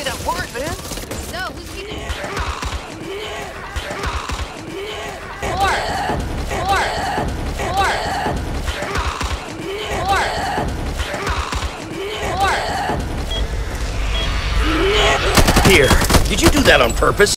say that word, man. No, we can. Horse. Here. Did you do that on purpose?